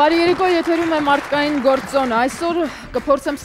Բարի երեկո, եթերում է մարդկային գործոն։ Այսօր կփորձեմ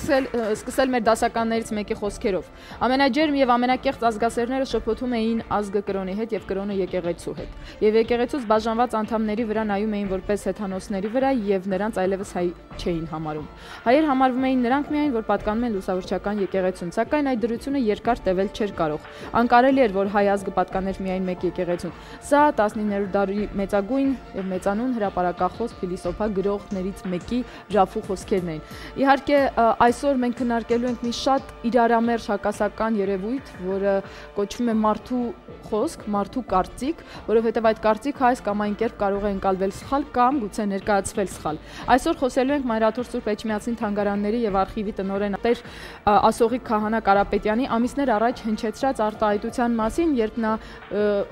սկսել մեր դասականներից մեկի խոսքերով։ Ամենաջերմ եւ ամենակեղծ ազգասերները շփոթում էին ազգը կրոնի հետ եւ կրոնը եկեղեցու հետ։ Եվ եկեղեցուց բաժանված անդամների վրա նայում էին որպես հեթանոսների վրա եւ նրանց այլևս հայ չէին համարում։ Հայեր համարվում էին նրանք միայն, որ պատկանում են լուսավորչական եկեղեցուն, սակայն այդ դրությունը երկար տևել չէր կարող։ Անկարելի էր, որ հայ ազգը պատկաներ միայն մեկ եկեղեցուն։ Սա 19-րդ դարի մեծագույն եւ մեծանուն հրապարակախոս ֆիլիսոփա գրողներից մեկի Ժաֆու խոսքերն էին։ Իհարկե, այսօր մենք քննարկելու ենք մի շատ իրարամերժ հակասական երևույթ, որը կոչվում է մարդու խոսք, մարդու կարծիք, որովհետև այդ կարծիքը այս կամ այն կերպ կարող է ընկալվել սխալ կամ գուցե ներկայացվել սխալ։ Այսօր խոսելու ենք Մայրաթուր Սուրբ Էջմիածին թանգարանների եւ արխիվի տնօրեն Տեր Ասողիկ Քահանա Կարապետյանի ամիսներ առաջ հնչեցրած արտահայտության մասին, երբ նա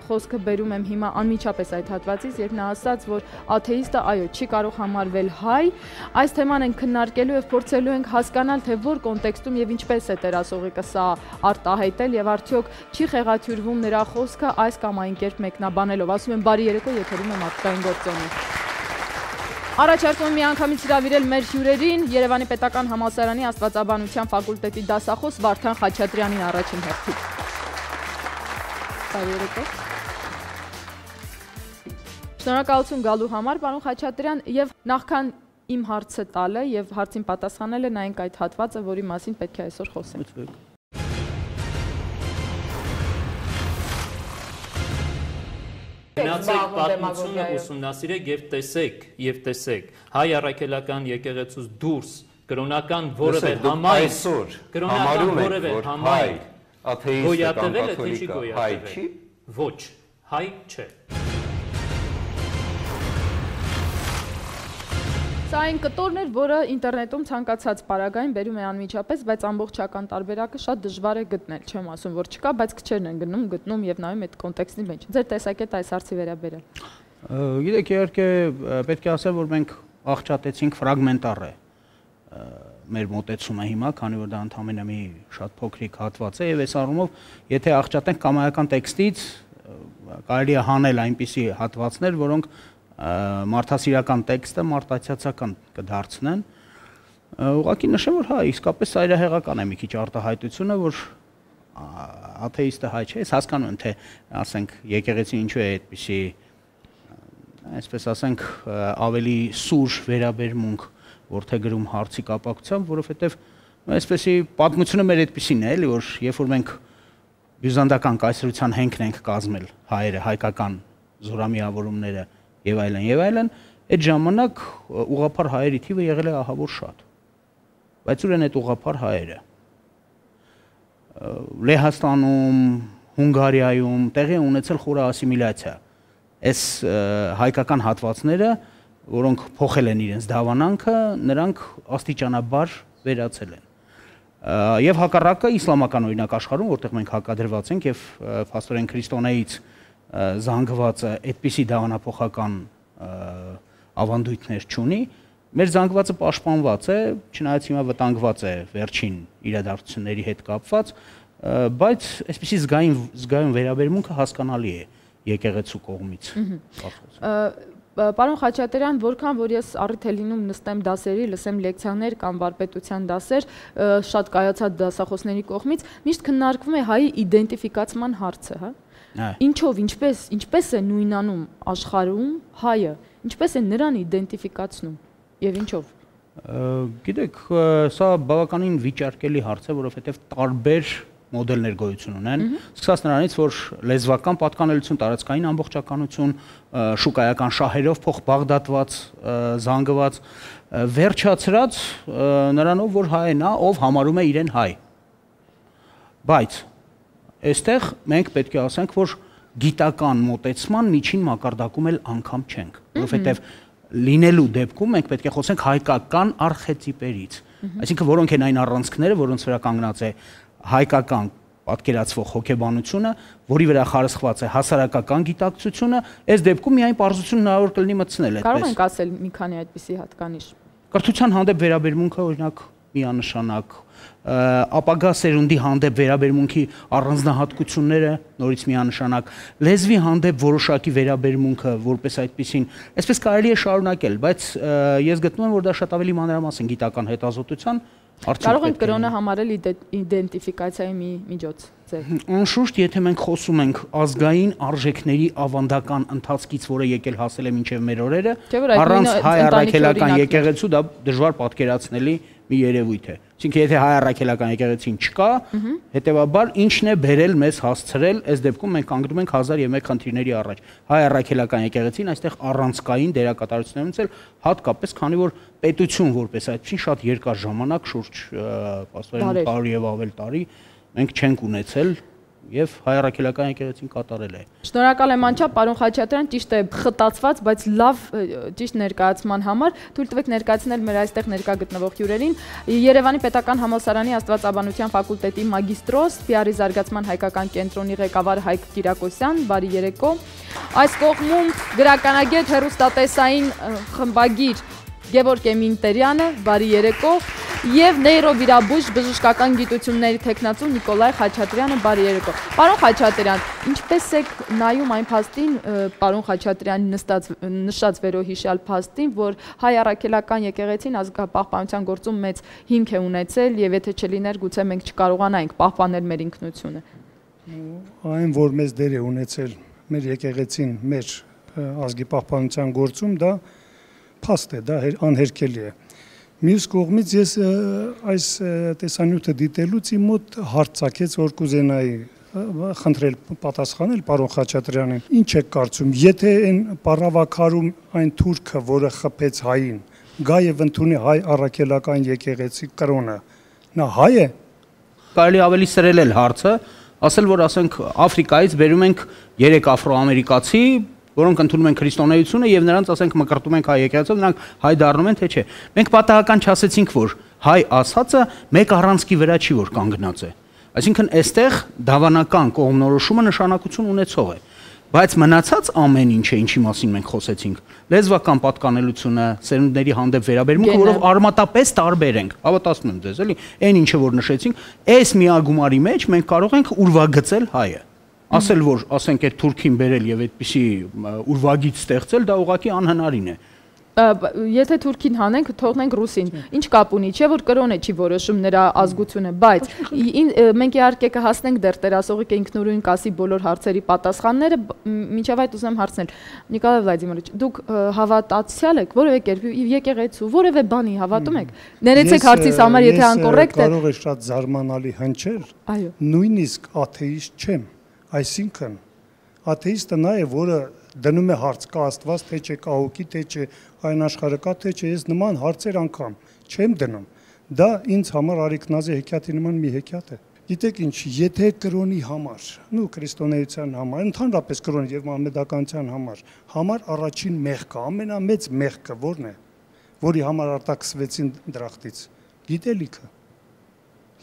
խոսքը բերում եմ հիմա անմիջապես այդ հատվածից, երբ նա ասաց, որ աթեիստը այո, չի կարող համարվել հայ։ Այս թեման ենք քննարկելու եւ փորձելու ենք հասկանալ, թե որ կոնտեքստում եւ ինչպես է Տեր Ասողիկը սա արտահայտել եւ արդյոք չի խեղաթյուրվում նրա խոսքը այս կամ այն կերպ մեկնաբանելով։ Ասում եմ բարի երեկո, եթերում է մարդկային գործոնը։ Առաջարկում միանգամից հրավիրել մեր հյուրերին Երևանի պետական համալսարանի աստվածաբանության ֆակուլտետի դասախոս Վարդան Խաչատրյանին առաջին հերթին։ Շնորհակալություն գալու համար, պարոն Խաչատրյան, եւ նախքան իմ հարցը տալը եւ հարցին պատասխանելը նայենք այդ հատվածը, որի մասին պետք է այսօր խոսենք։ Գնացեք պատմությունը ուսումնասիրեք եւ տեսեք հայ առաքելական եկեղեցուց դուրս կրոնական որևէ համայնք այսօր համարում են, որ հայ աթեիստ կամ կաթոլիկ հայ չի։ Ոչ, հայ չէ։ Սա այն կտորն էր, որը ինտերնետում ցանկացած պարագային բերում է անմիջապես, բայց ամբողջական տարբերակը շատ դժվար է գտնել։ Չեմ ասում, որ չկա, բայց քչերն են գտնում եւ նայում այդ կոնտեքստի մեջ։ Ձեր տեսակետը այս հարցի վերաբերյալ։ Գիտեք, իհարկե պետք է ասեմ, որ մենք աղճատեցինք ֆրագմենտար է մեր մոտեցումը հիմա, քանի որ դա ընդամենը մի շատ փոքրիկ հատված է եւ այս առումով, եթե աղճատենք կամայական տեքստից, կարելի է հանել այնպիսի հատվածներ, որոնք մարդասիրական տեքստը մարդասիրական կդարձնեն։ Ուղղակի նշեմ, որ հա, իսկապես այլահեղական է մի քիչ արտահայտությունը, որ աթեիստը հայ չէ, ես հասկանում եմ, թե ասենք եկեղեցին ինչու է այդպիսի, այսպես ասենք, ավելի սուր վերաբերմունք որդեգրում հարցի կապակցությամբ, որովհետև այսպեսի պատմությունը մեր այդպիսին է, էլի, որ երբ որ մենք բյուզանդական կայսրության հենքն ենք կազմել հայերը, հայկական զորամիավորումները եւ այլն, այդ ժամանակ ուղղափառ հայերի թիվը եղել է ահավոր շատ։ Բայց ուրեն այդ ուղղափառ հայերը։ Լեհաստանում, Հունգարիայում տեղի ունեցել խորը ասիմիլյացիա։ Այս հայկական հատվածները, որոնք փոխել են իրենց դավանանքը, նրանք աստիճանաբար վերացել են։ Եվ հակառակը իսլամական օրինակ աշխարհում, որտեղ մենք հակադրված ենք եւ փաստորեն քրիստոնեից զանգվածը այդպիսի դավանափոխական ավանդույթներ չունի, մեր զանգվածը պաշտպանված է, չնայած հիմա վտանգված է վերջին իրադարձությունների հետ կապված, բայց այսպիսի զգայուն վերաբերմունքը հասկանալի է եկեղեցու կողմից։ Պարոն Խաչատրյան, որքան որ ես առիթ է լինում նստեմ դասերի, լսեմ լեկցիաներ կամ վարպետության դասեր շատ կայացած դասախոսների կողմից, միշտ քննարկվում է հայի իդենտիֆիկացման հարցը, հա։ Ինչով, ինչպես է նույնանում աշխարհում հայը, ինչպես է նրան իդենտիֆիկացնում եւ ինչով։ Գիտեք, սա բավականին վիճարկելի հարց է, որովհետեւ տարբեր մոդելներ գոյություն ունեն, սկսած նրանից, որ լեզվական պատկանելություն, տարածքային ամբողջականություն, շուկայական շահերով փոխբաղդատված, զանգված, վերջացրած նրանով, որ հայ է նա, ով համարում է իրեն հայ։ Բայց այստեղ մենք պետք է ասենք, որ գիտական մոտեցման միջին մակարդակում էլ անգամ չենք, որովհետև լինելու դեպքում մենք պետք է խոսենք հայկական արխետիպերից, այսինքն որոնք են այն առանցքները, որոնց վրա կանգնած է հայկական պատկերացվող հոգեբանությունը, որի վրա խարսխված է հասարակական գիտակցությունը, այս դեպքում միայն պարզություն հնարավոր կլինի մտցնել այդպես։ Կարող ենք ասել մի քանի այդպիսի հատկանիշ։ Կրթության հանդեպ վերաբերմունքը օրինակ միանշանակ ապագա սերունդի հանդեպ վերաբերմունքի առանձնահատկությունները նորից միանշանակ լեզվի հանդեպ որոշակի վերաբերմունքը որպես այդպեսին այսպես կարելի է շարունակել, բայց ես գտնում եմ, որ դա շատ ավելի մանրամասն գիտական հետազոտության արդյունք է։ Կարող ենք կրոնը համարել իդենտիֆիկացիայի մի միջոց։ Անշուշտ, եթե մենք խոսում ենք ազգային արժեքների ավանդական ընթացքից, որը եկել հասել է մինչև մեր օրերը, առանց հայ առաքելական եկեղեցու դա դժվար պատկերացնելի մի երևույթ է։ Այսինքն, եթե հայ առաքելական եկեղեցին չկա, հետևաբար ինչն է բերել մեզ հասցրել, այս դեպքում մենք կանգնում ենք 1001 խնդիրների առաջ։ Հայ առաքելական եկեղեցին այստեղ առանցքային դերակատարություն է ունեցել, հատկապես քանի որ պետություն որպես այդպես շատ երկար ժամանակ, շուրջ 100 եւ ավել տարի մենք չենք ունեցել եւ հայ առաքելական եկեղեցին կատարել է։ Շնորհակալ եմ անչափ, պարոն Խաչատրյան, ճիշտ է խտացված, բայց լավ ճիշտ ներկայացման համար թույլ տվեք ներկայացնել մեր այստեղ ներկա գտնվող հյուրերին։ Երևանի Պետական համալսարանի Աստվածաբանության ֆակուլտետի մագիստրոս, PR-ի զարգացման հայկական կենտրոնի ղեկավար Հայկ Կիրակոսյան, բարի երեկո։ Այս կողմում գրականագետ հեռուստատեսային խմբագիր Գևորգ Էմինտերյանը, բարի երեկո, և նեյրովիրաբույժ բժշկական գիտությունների թեկնածու Նիկոլայ Խաչատրյանը, բարի երեկո։ Պարոն Խաչատրյան, ինչպես եք նայում այն փաստին, պարոն Խաչատրյանի նշած վերոհիշյալ փաստին, որ հայ առաքելական եկեղեցին ազգապահպանության գործում մեծ հիմք է ունեցել, և եթե չլիներ, գուցե մենք չկարողանայինք պահպանել մեր ինքնությունը։ Այն, որ մեծ դեր է ունեցել մեր եկեղեցին մեր ազգապահպանության գործում, դա փաստ է, դա անհերքելի է։ Մյուս կողմից ես այս տեսանյութը դիտելուց իմ մոտ հարցակեց, որ կուզենայի խնդրել պատասխանել պարոն Խաչատրյանին։ Ինչ եք կարծում, եթե այն պարավակարում այն թուրքը, որը խփեց հային, գա եւ ընդունի հայ առաքելական եկեղեցի կրոնը, նա հայ է։ Կարելի ավելի սրել էլ հարցը, ասել որ ասենք Աֆրիկայից բերում ենք 3 աֆրոամերիկացի, որոնք ընդունում են քրիստոնեությունը եւ նրանց ասենք մկրտում ենք հայ եկեղեցով, նրանք հայ դառնում են թե չէ։ Մենք պատահական չասեցինք, որ հայ ասածը մեկ առանցքի վրա չի, որ կանգնած է։ Այսինքն այստեղ դավանական կողմնորոշումը նշանակություն ունեցող է։ Բայց մնացած ամեն ինչը, ինչի մասին մենք խոսեցինք, լեզվական պատկանելությունը, սերունդների հանդեպ վերաբերմունքը, որով արմատապես տարբեր ենք, հավատացնում եմ ձեզ, էլի, այն ինչը որ նշեցինք, այս միագումարի մեջ մենք կարող ենք ուրվագծել հայը։ Ասել, որ ասենք այդ թուրքին բերել և այդպիսի ուրվագից ստեղծել, դա ուղղակի անհնարին է։ Եթե թուրքին հանենք, թողնենք ռուսին, ինչ կապ ունի, չէ որ կրոնը չի որոշում նրա ազգությունը, բայց մենք իհարկե կհասնենք դեռ Տերասողիկե ինքնուրույն կասի բոլոր հարցերի պատասխանները, մինչև այդ ուզում հարցնել։ Նիկոլայ Վլադիմիրիչ, դուք հավատացյալ եք, որևէ կերպի եկեղեցու, որևէ բանի հավատում եք։ Ներեցեք հարցիս համար, եթե անկորեկտ է։ Ես կարող է շատ զարմանալի հնչել, նույնիսկ աթեիստ չեմ։ Այսինքն, աթեիստը նա է, որը դնում է հարց, կա Աստված, թե չէ, կա Հոգի, թե չէ, այն աշխարհը կա, թե չէ, ես նման հարցեր անգամ չեմ դնում, դա ինձ համար Արիկնազի հեքիաթի նման մի հեքիաթ է։ Գիտեք ինչ, եթե կրոնի համար, նու քրիստոնեության համար, ընդհանրապես կրոնի և մամեդականության համար առաջին մեղքը, ամենամեծ մեղքը որն է, որի համար արտաքսվեցին դրախտից, գիտելիքը։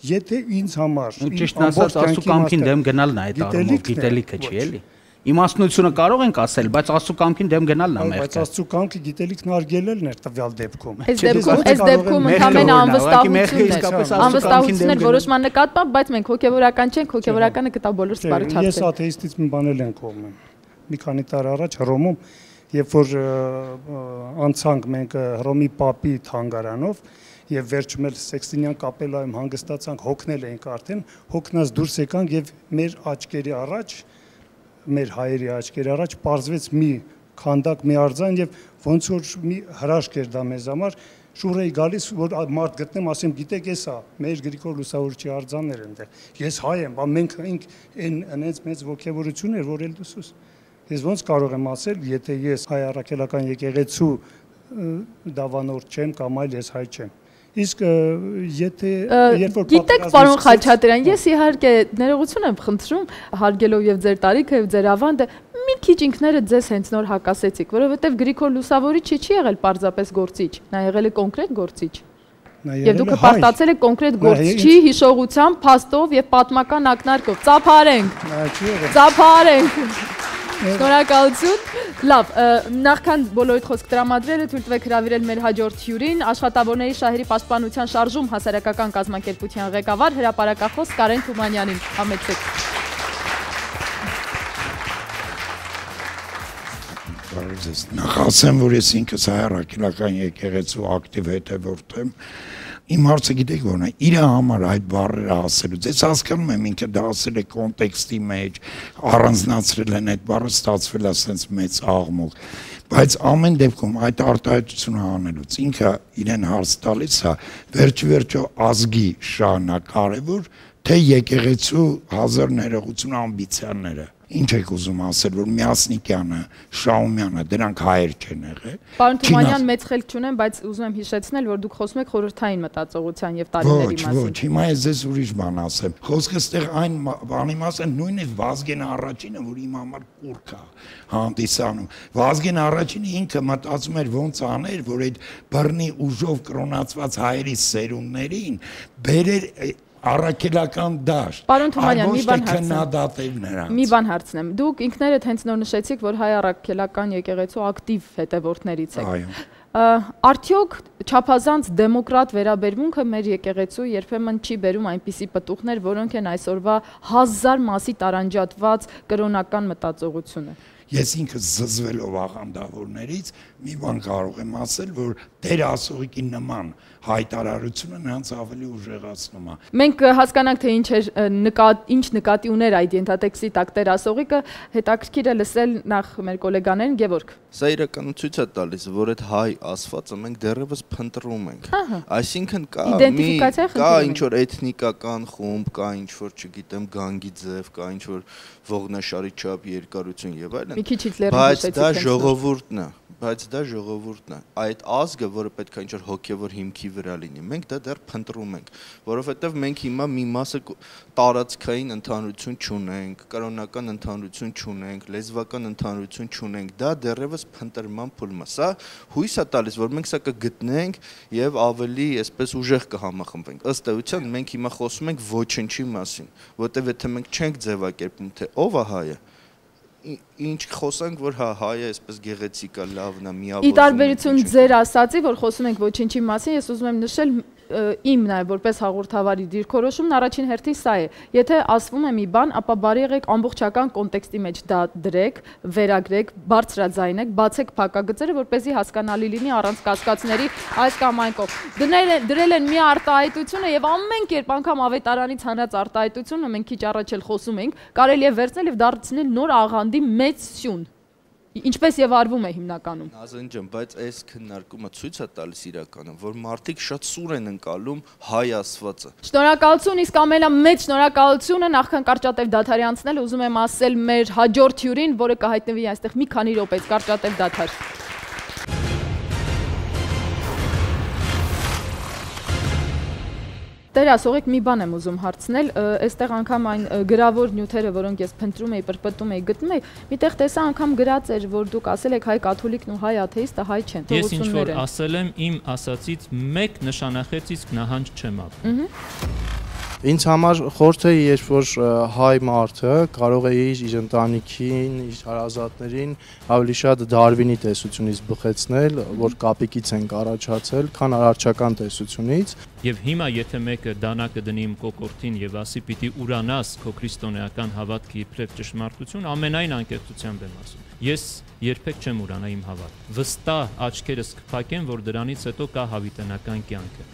Եթե ինձ համար, իմ ամբողջ կյանքի մաստեղ, գիտելիքը չի էլի, իմ ասնությունը կարող ենք ասել, բայց աստծու կամքին դեմ գնալն է մեղքը։ Բայց աստծու կամքի գիտելիքն արգելելն էր տվյալ դեպքում։ Այս դեպքում ընդամենը անվստահություններ որոշման նկատմամբ, բայց մենք հոգևորական չենք, հոգևորականը կտա բոլոր սպառիչացել։ Ես աթեիստից մի բան եմ կողմում, մի քանի տարի առաջ Հռոմում, երբ որ անցանք մենք Հռոմի Պապի թանգարանով, և վերջում էլ Սեքստինյան կապելայում հանգստացանք, հոգնել էինք արդեն, հոգնած դուրս եկանք և մեր աչկերի առաջ, մեր հայերի աչկերի առաջ պարզվեց մի քանդակ, մի արձան և ոնց որ մի հրաշք էր դա մեզ համար, շուր էի գալիս, որ մարդ գտնեմ, ասեմ, գիտեք ես ա, մեր Գրիգոր Լուսավորչի արձաններ են դեղ, ես հայ եմ, բա մենք ինք այնենց մեծ ոգևորություն էր, որ էլ դուսուս։ Ես ոնց կարող եմ ասել, եթե ես հայ առաքելական եկեղեցու դավանորդ չեմ կամ այլ ես հայ չեմ։ Իսկ եթե գիտեք պարոն Խաչատրյան, ես իհարկե ներողություն եմ խնդրում, հարգելով և ձեր տարիքը և ձեր ավանդը, մի քիչ ինքները ձեզ հենց նոր հակասեցիք, որովհետև Գրիգոր Լուսավորիչը չի եղել պարզապես գործիչ, նա եղել է կոնկրետ գործիչ, և դուք հպարտացել եք կոնկրետ գործչի հիշողությամբ, փաստով և պատմական ակնարկով, ծափարենք, ծափարենք։ Շնորհակալություն։ Լավ, նախքան բոլորիդ խոսք տրամադրելը թույլ տվեք հրավիրել մեր հաջորդ հյուրին, աշխատավորների շահերի պաշտպանության շարժում հասարակական կազմակերպության ղեկավար հրապարակախոս Կարեն Թումանյանին։ Համեցեք։ Նախասեմ, որ ես ինքս հայրենական եկեղեցու ակտիվ հետևորդ եմ։ Իմ հարցը գիտեք ո՞րն է, իր համար այդ բառերը ասելուց, ես հասկանում եմ ինքը դա ասել է կոնտեքստի մեջ, առանձնացրել են այդ բառը, ստացվել է ասենց մեծ աղմուկ, բայց ամեն դեպքում այդ արտահայտությունը անելուց, ինքը իրեն հարց տալիս է, վերջ-վերջո ազգի շահն է կարևոր, թե եկեղեցու հազար ներողություն ամբիցիաները, ինչ եք ուզում ասել, որ Միասնիկյանը, Շաումյանը, դրանք հայեր չեն եղել։ Պարոն Թումանյան, մեծ խելք չունեմ, բայց ուզում եմ հիշեցնել, որ դուք խոսում եք խորհրդային մտածողության և տարիների մասին։ Ոչ, հիմա ես ձեզ ուրիշ բան ասեմ։ Խոսքը ստեղ այն բանի մասին, նույնիսկ Վազգեն Առաջինը, որ իմ համար կուռք է հանդիսանում։ Վազգեն Առաջինը ինքը մտածում էր ոնց աներ, որ այդ բռնի ուժով կրոնացված հայերի սերունդներին բերեր առաքելական դաշտ, այլոց թե քննադատել նրանց։ Մի բան հարցնեմ, դուք ինքներդ հենց նոր նշեցիք, որ հայ առաքելական եկեղեցու ակտիվ հետևորդներից եք։ Արդյոք չափազանց դեմոկրատ վերաբերմունքը մեր եկեղեցու երբեմն չի բերում այնպիսի պտուղներ, որոնք են այսօրվա հազար մասի տարանջատված կրոնական մտածողությունը։ Ես ինքս զզվելով աղանդավորներից մի բան կարող եմ ասել, որ Տեր Ասողիկի նման հայտարարությունը նրանց ավելի ուժեղացնում է։ Մենք հասկանանք, թե ինչ նկատի ուներ այդ ենթատեքստի տակ Տեր Ասողիկը, հետաքրքիր է լսել նախ մեր կոլեգաներին, Գևորգ։ Սա իրականում ցույց է տալիս, որ այդ հայ ասվածը մենք դեռևս փնտրում ենք։ Այսինքն կա ինչ-որ էթնիկական խումբ, կա ինչ-որ, չգիտեմ, գանգի ձև, կա ինչ-որ ողնաշարի չափ երկարություն եւ այլն։ Բայց դա ժողովուրդն է, այդ ազգը, որը պետք է ինչ-որ հոգևոր հիմքի վրա լինի, մենք դա դեռ փնտրում ենք, որովհետև մենք հիմա մի մասը տարածքային ընդհանրություն չունենք, կրոնական ընդհանրություն չունենք, լեզվական ընդհանրություն չունենք, դա դեռևս փնտրման փուլում է, սա հույս է տալիս, որ մենք սա կգտնենք եւ ավելի այսպես ուժեղ կհամախմբենք։ Ըստ էության մենք հիմա խոսում ենք ոչնչի մասին, որտեղ եթե մենք չենք ձևակերպում, թե ով է հայը, ինչ խոսանք, որ հայը այսպես գեղեցիկա, լավն է, միավորում։ Ի տարբերություն ձեր ասացի, որ խոսում ենք ոչինչի մասին, ես ուզում եմ նշել իմ նաև որպես հաղորդավարի դիրքորոշումն առաջին հերթին սա է։ Եթե ասվում է մի բան, ապա բարի եղեք ամբողջական կոնտեքստի մեջ դա դրեք, վերագրեք, բարձրաձայնեք, բացեք փակագծերը, որպեսզի հասկանալի լինի առանց կասկածների այս կամ այն կողմ։ Դրել են մի արտահայտությունը եւ ամեն կերպ անգամ ավետարանից հանած արտահայտությունը, մենք քիչ առաջ էլ խոսում ենք, կարելի է վերցնել եւ դարձնել նոր աղանդի մեծ սյուն։ Ինչպես և արվում է հիմնականում։ Ազնջան, բայց այս քննարկումը ցույց է տալիս իրականում, որ մարդիկ շատ սուր են ընկալում հայ ասվածը։ Շնորհակալություն, իսկ ամենամեծ շնորհակալությունը նախքան Կարճատև դադարեցնել, ուզում եմ ասել մեր հաջորդ հյուրին, որը կհայտնվի այստեղ մի քանի րոպեից, Կարճատև դադար։ Տեր Ասողիկ, մի բան եմ ուզում հարցնել, այստեղ անգամ այն գրավոր նյութերը, որոնք ես փնտրում էի, պրպտում էի, գտնում էի, միտեղ տեսա անգամ գրած էր, որ դուք ասել եք հայ կաթոլիկն ու հայ աթեիստը հայ չեն։ Ես ինչ-որ ասել եմ, իմ ասացից մեկ նշանախեց իսկ նահանջ չեմ ապրում։ Ինձ համար խորհուրդ է, երբ որ հայ մարդը կարող է իր ընտանիքին, իր հարազատներին ավելի շատ Դարվինի տեսությունից բխեցնել, որ կապիկից են առաջացել, քան արարչական տեսությունից։ Եվ հիմա եթե մեկը դանակը դնի իմ կոկորդին եւ ասի պիտի ուրանաս քո քրիստոնեական հավատքի իբրև ճշմարտություն, ամենայն անկեղծությամբ եմ ասում։ Ես երբեք չեմ ուրանա իմ հավատքը։ Վստահ աչքերս կփակեմ, որ դրանից հետո կա հավիտենական կյանքը։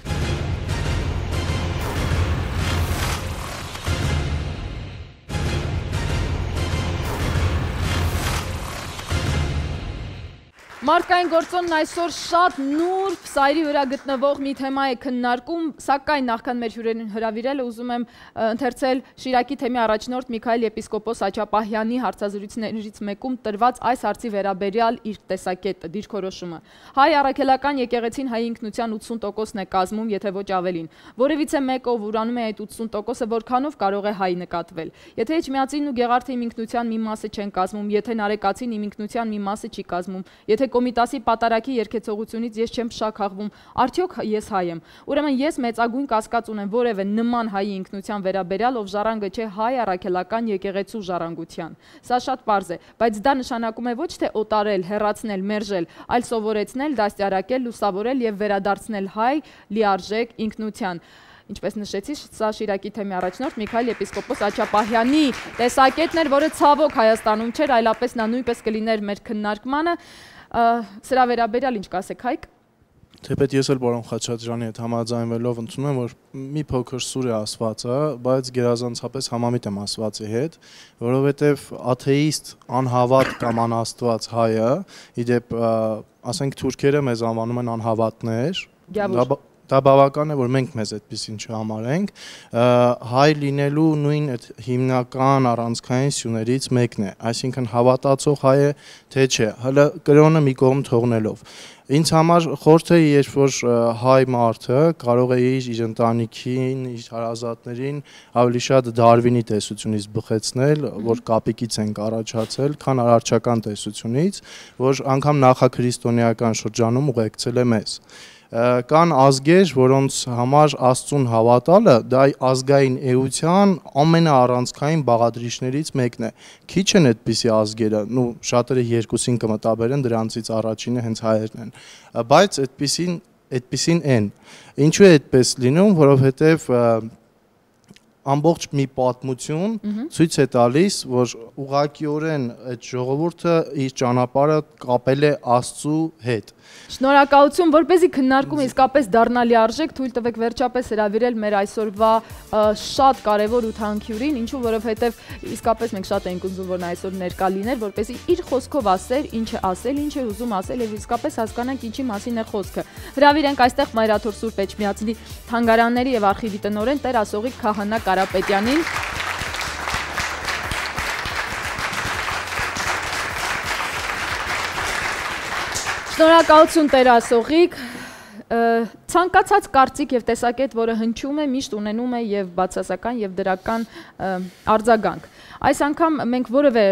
Մարդկային գործոնն այսօր շատ նուրբ սայրի վրա գտնվող մի թեմա է քննարկում, սակայն նախքան մեր հյուրերին հրավիրելը ուզում եմ ընթերցել Շիրակի թեմի առաջնորդ Միքայել եպիսկոպոս Աչապահյանի հարցազրույցներից մեկում տրված այս հարցի վերաբերյալ իր տեսակետը, դիրքորոշումը։ Հայ առաքելական եկեղեցին հայ ինքնության 80%-ն է կազմում, եթե ոչ ավելին։ Որևիցե մեկը, ով ուրանում է այդ 80%-ը, որքանով կարող է հայ նկատվել։ Եթե Էջմիածինն ու Գեղարդը իմ ինքնության մի մասը չեն կազմում, եթե Նարեկացին իմ ինքնության մի մասը չի կազմում, եթե Կոմիտասի պատարակի երկեցողությունից ես չեմ փշաքաղվում, արդյոք ես հայ եմ։ Ուրեմն ես մեծագույն կասկած ունեմ որևէ նման հայի ինքնության վերաբերյալ, ով ժառանգը չէ հայ առաքելական եկեղեցու ժառանգության։ Սա շատ պարզ է, բայց դա նշանակում է ոչ թե օտարել, հեռացնել, մերժել, այլ սովորեցնել, դաստիարակել, լուսավորել եւ վերադարձնել հայ լիարժեք ինքնության։ Ինչպես նշեցի, սա Շիրակի թեմի առաջնորդ Միքայել Եպիսկոպոս Աչապահյանի տեսակետն էր, որը ցավոք Հայաստանում չէր, այլապես նա նույնպես կլիներ մեր քննարկմանը։ Սրա վերաբերյալ ինչ կասեք, Հայկ։ Թեպետ ես էլ պարոն Խաչատրյանի հետ համաձայնվելով ընդունում եմ, որ մի փոքր սուր է ասվածը, բայց գերազանցապես համամիտ եմ ասվածի հետ, որովհետև աթեիստ, անհավատ կամ անաստված հայը, ի դեպ ասենք թուրքերը մեզ անվանում են անհավատներ, դա բավական է, որ մենք մեզ այդպեսին չհամարենք, հայ լինելու նույն հիմնական առանցքային սյուներից մեկն է, այսինքն հավատացող հայ է, թե չէ, հələ կրոնը մի կողմ թողնելով։ Ինձ համար խորթ է, երբ որ հայ մարդը կարող է իր ընտանիքին, իր հարազատներին ավելի շատ Դարվինի տեսությունից բխեցնել, որ կապիկից են առաջացել, քան արարչական տեսությունից, որ անգամ նախաքրիստոնեական շրջանում ուղեկցել է մեզ։ Կան ազգեր, որոնց համար Աստծուն հավատալը դա ազգային էության ամենաառանցքային բաղադրիչներից մեկն է։ Քիչ են այդպիսի ազգերը, շատերը երկուսին կմտաբերեն, դրանցից առաջինը հենց հայերն են, բայց այդպիսին են։ Ինչու է այդպես լինում, որովհետև ամբողջ մի պատմություն ցույց է տալիս, որ ուղղակիորեն այդ ժողովուրդը իր ճանապարհը կապել է Աստծու հետ։ Շնորհակալություն, որպեսզի քննարկումը իսկապես դառնա լիարժեք, թույլ տվեք վերջապես հրավիրել մեր այսօրվա շատ կարևոր ութանկյուրին, ինչու որովհետև իսկապես մենք շատ ենք ուզում, որ նա այսօր ներկա լիներ, որպեսզի իր խոսքով ասեր, ինչ է ասել, ինչ է ուզում ասել եւ իսկապես հասկանանք ինչի մասին է խոսքը։ Հրավիրենք այստեղ Մայրաթոռ Սուրբ Էջմիածնի թանգարանների եւ արխիվի տնօրեն Տեր Ասողիկ Քահանա Կարապետյանին։ Շնորհակալություն Տեր Ասողիկ։ Ցանկացած կարծիք եւ տեսակետ, որը հնչում է, միշտ ունենում է եւ բացասական եւ դրական արձագանք։ Այս անգամ մենք որևէ